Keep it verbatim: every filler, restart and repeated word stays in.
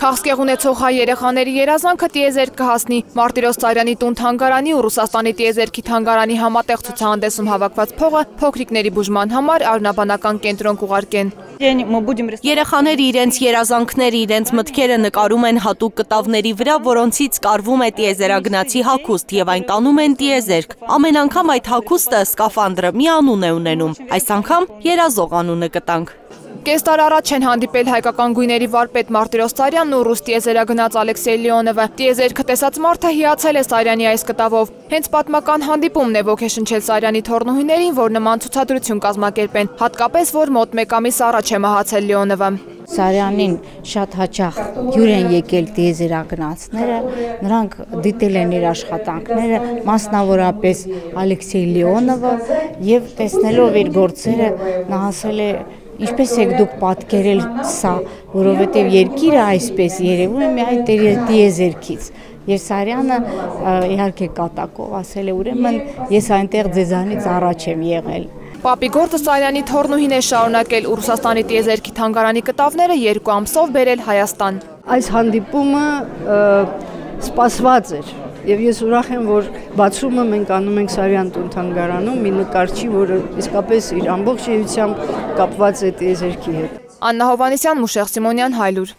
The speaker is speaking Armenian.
Քաղցկեղ ունեցող հայ երեխաների երազանքը տիեզերք կհասնի։ Մարտիրոս Սարյանի տուն թանգարանի ու Ռուսաստանի տիեզերքի թանգարանի համատեղ ցուցահանդեսում հավաքված փողը փոքրիկների բուժման համար առնաբանական կենտրոն կուղարկեն։ Երեխաները իրենց երազանքները, իրենց մտքերը նկարում են հատուկ կտավների վրա, որոնցից կարվում է տիեզերագնացի հագուստ եւ այն տանում են տիեզերք։ Ամեն անգամ այդ հագուստը սկաֆանդրը մի անուն է ունենում, այս անգամ երազող անունը կտանք։ Կես տարի առաջ են հանդիպել հայկական գույների վարպետ Մարտիրոս Սարյանն ու ռուս տիեզերագնաց Ալեքսեյ Լեոնովը։ Տիեզերքը տեսած մարդը հիացել է Սարյանի այս կտավով։ Հենց պատմական հանդիպումն է ոգեշնչել Սարյանի թոռնուհիներին, որ նման ցուցադրություն կազմակերպեն, հատկապես որ մոտ մեկ ամիս առաջ է մահացել Լեոնովը։ Սարյանին շատ հաճախ հյուր են եկել տիեզերագնացները, նրանք դիտել են իր աշխատանքները, մասնավորապես Ալեքսեյ Լեոնովը, եւ տեսնելով իր գործերը նա ասել է. Ինչպես եք դուք պատկերել սա, որովհետև երկիրը այսպես երևում է միայն տիեզերքից։ Եվ Սարյանը իհարկե կատակով ասել է, ուրեմն ես այնտեղ ձեզանից առաջ եմ եղել։ Պապի գործը Սարյանի թոռնուհին է շարունակել ու Ռուսաստանի տիեզերքի թանգարանի կտավները երկու ամսով բերել Հայաստան։ Այս հանդիպումը սպասված էր։ Եվ ես ուրախ եմ, որ բացումը մենք անում ենք Սարյան տուն թանգարանում, մի նկարչի, որը իսկապես իր ամբողջ երիտասարդությամբ կապված է տիեզերքի հետ։ Աննա Հովանեսյան, Մուշեղ Սիմոնյան, Հայլուր։